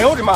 哎呦我的妈！